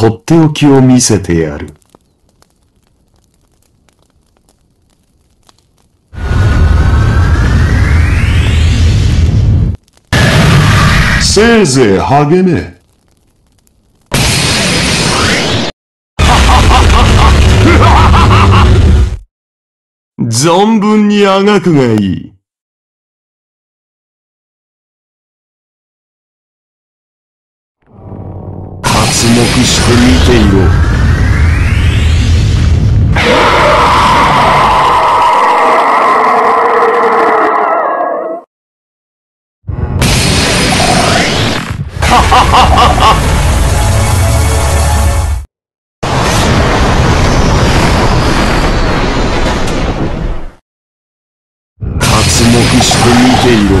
とっておきを見せてやる。せいぜい励め。存分にあがくがいい。注目して見ていろ。注目して見ていろ。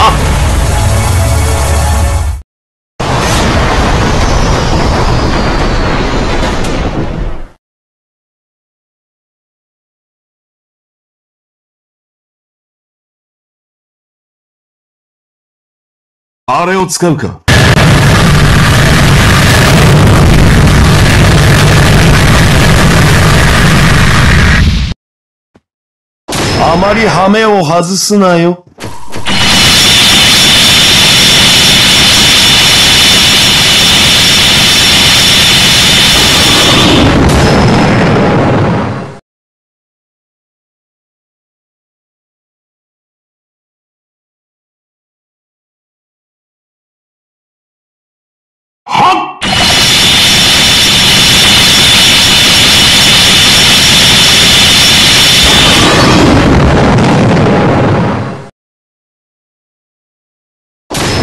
あれを使うか。あまりハメを外すなよ。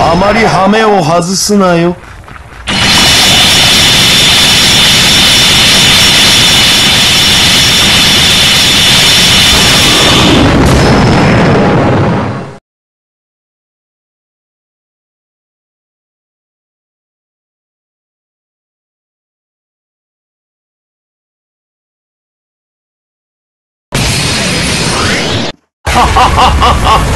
あまりハメを外すなよ。ハハハハ。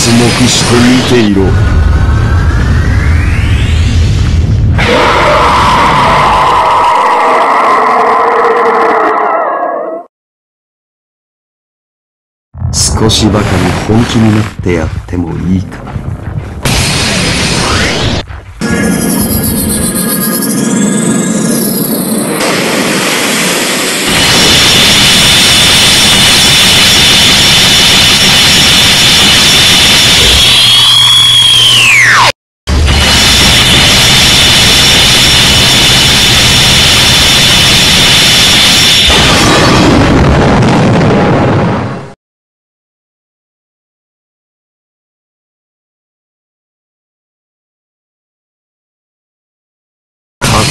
注目して見ていろ。少しばかり本気になってやってもいいか。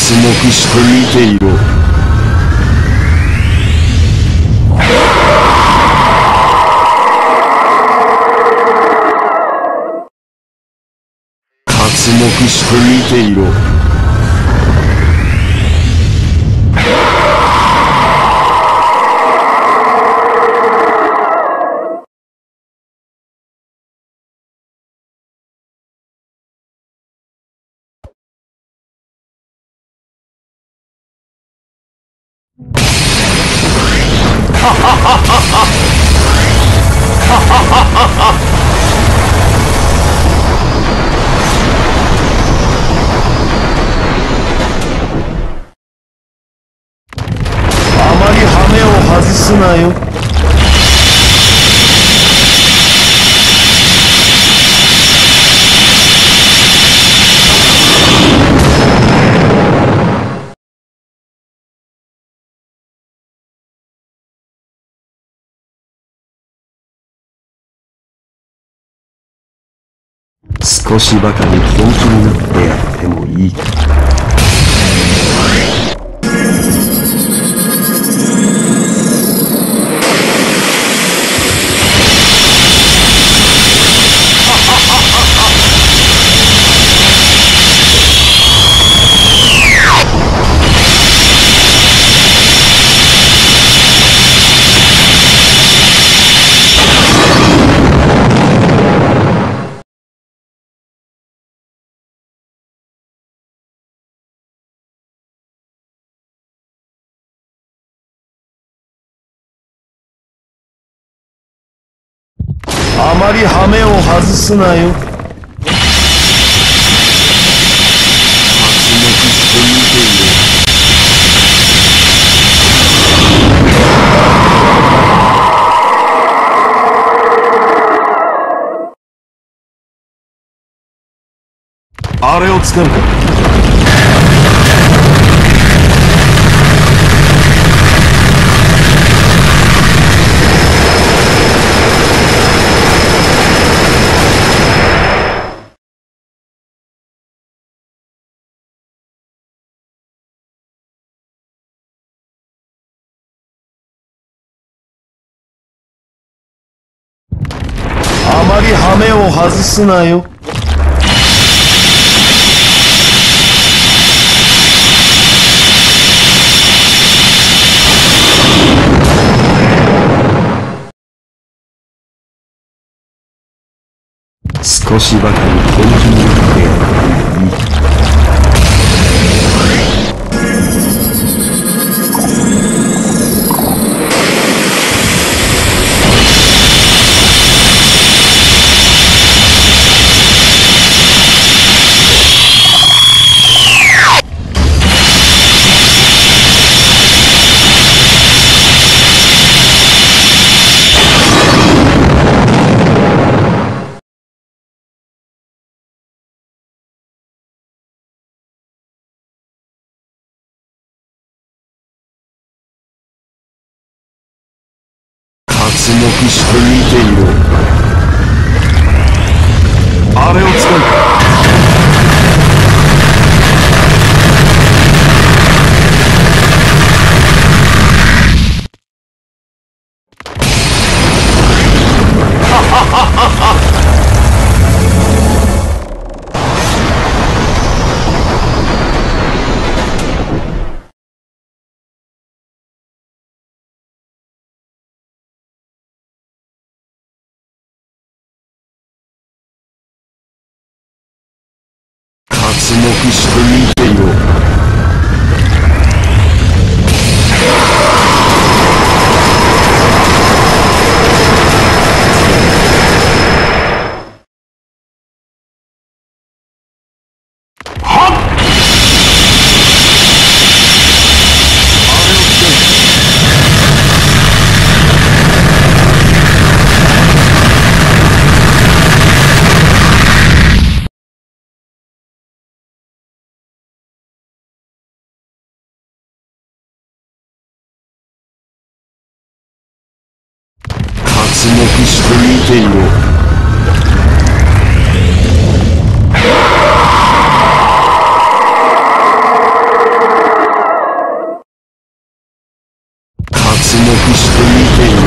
注目して見ていろ。注目して見ていろ。まり羽を外すなよ。少しばかり本気になってやってもいいか。あまり羽目を外すなよ。発目してみている。あれを使うか。あまり羽目を外すなよ。少しばかり本気になってやってもいい。注目して見ていろ。あれを使うか。注目してみてよ。注目してみていろ。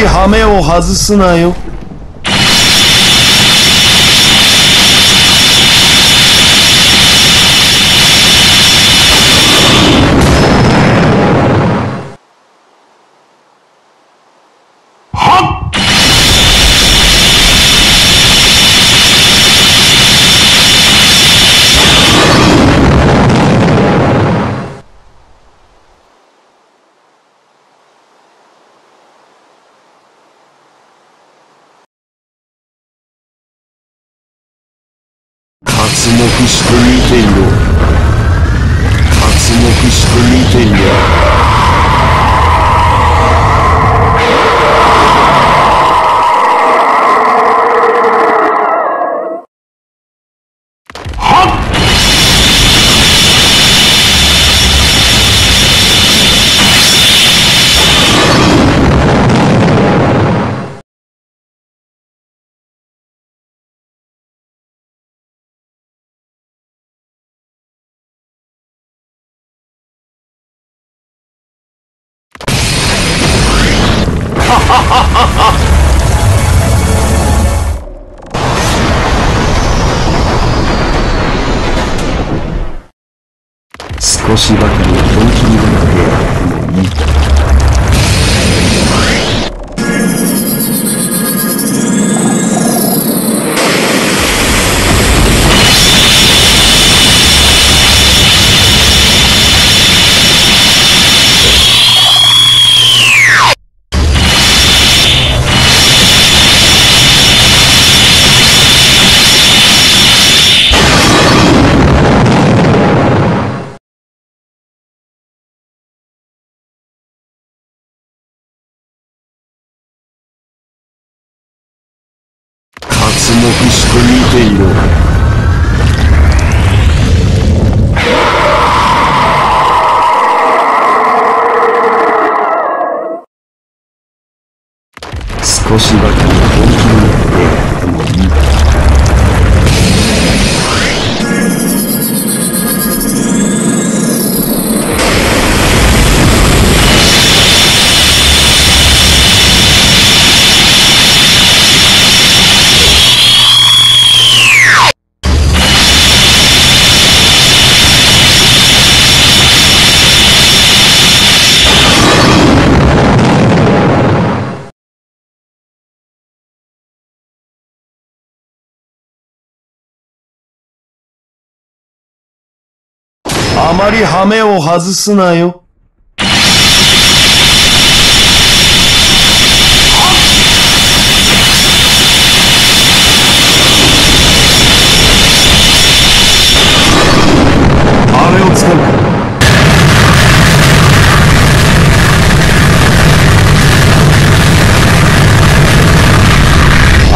りハメを外すなよ。脱目して見ていろ。脱目して見ていろ。少しばかり本気になってやってもいいか。脱目して見ていろ。少しばかり本気になってもいいか。あまりハメを外すなよ。あれを使うか。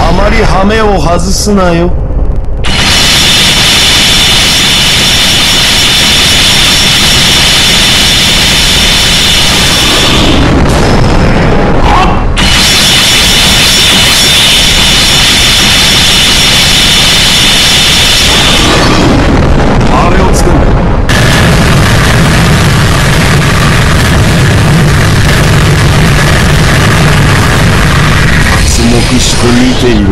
あまりハメを外すなよ。見ていろ。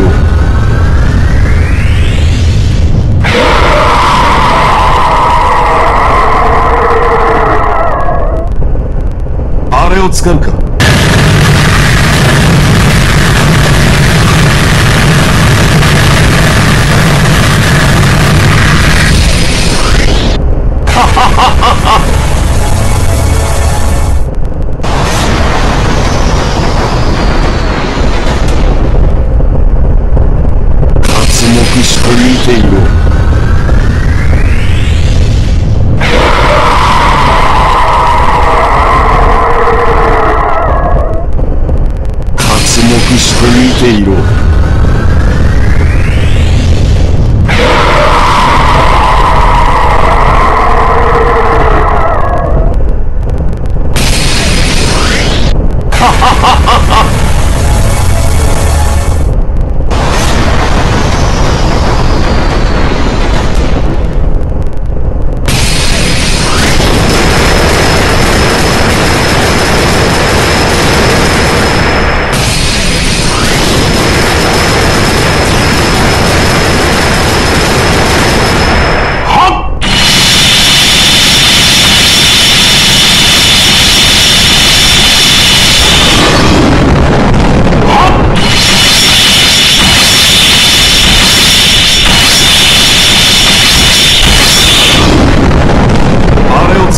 あれを使うか。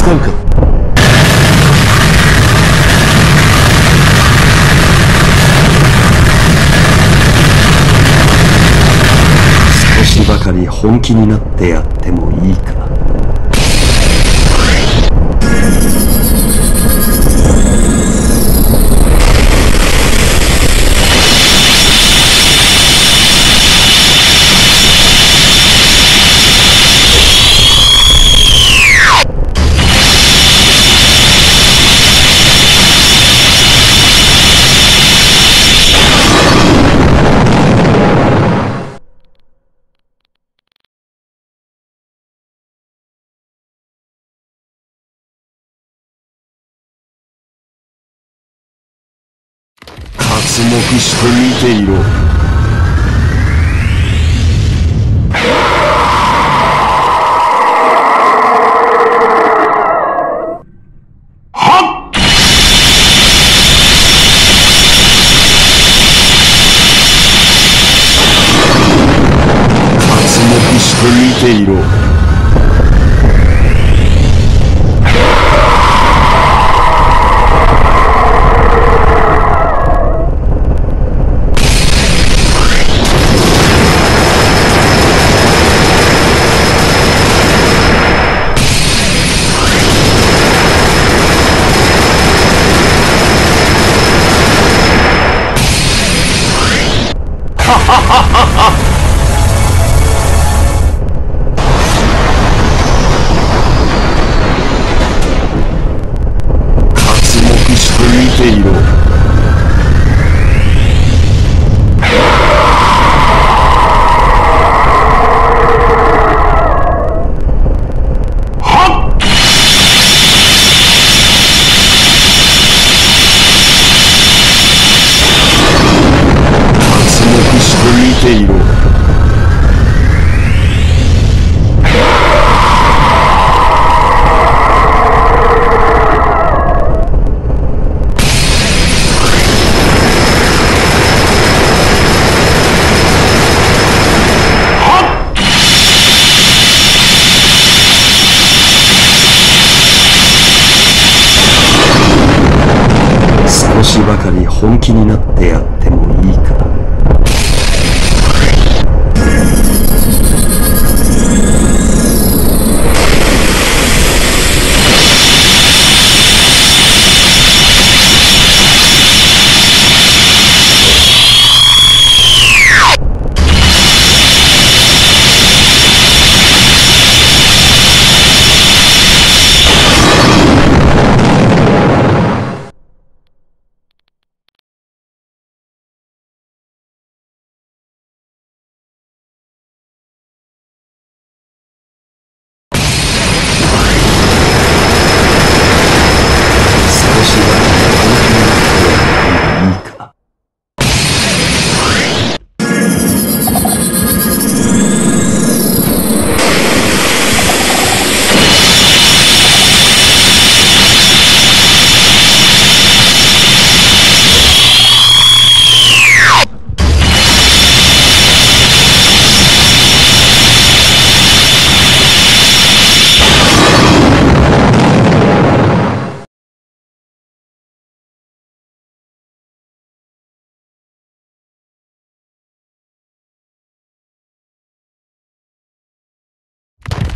Сколько?少しばかり本気になってやってもいいか。 注目して見ていろ。はっ！注目して見ていろ。 ばかり本気になってやってもいいか。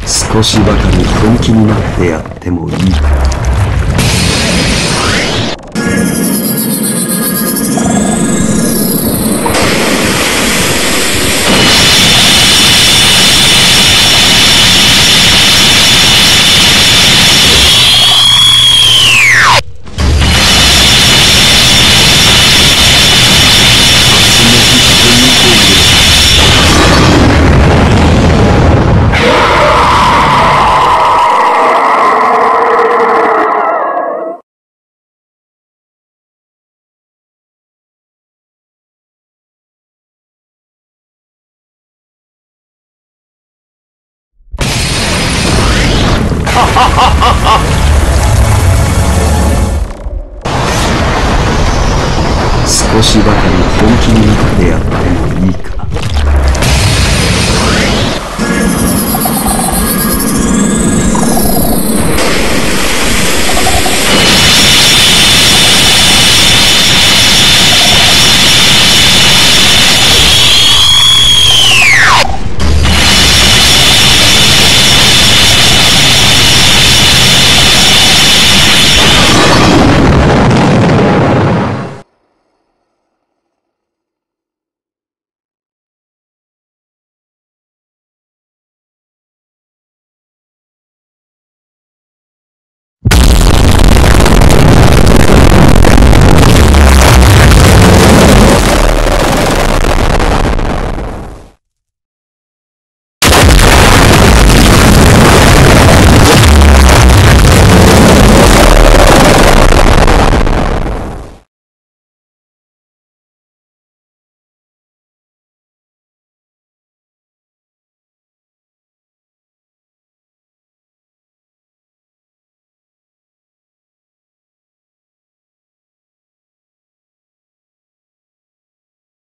少しばかり本気になってやってもいいから。 少しばかり本気になってやってもいいか。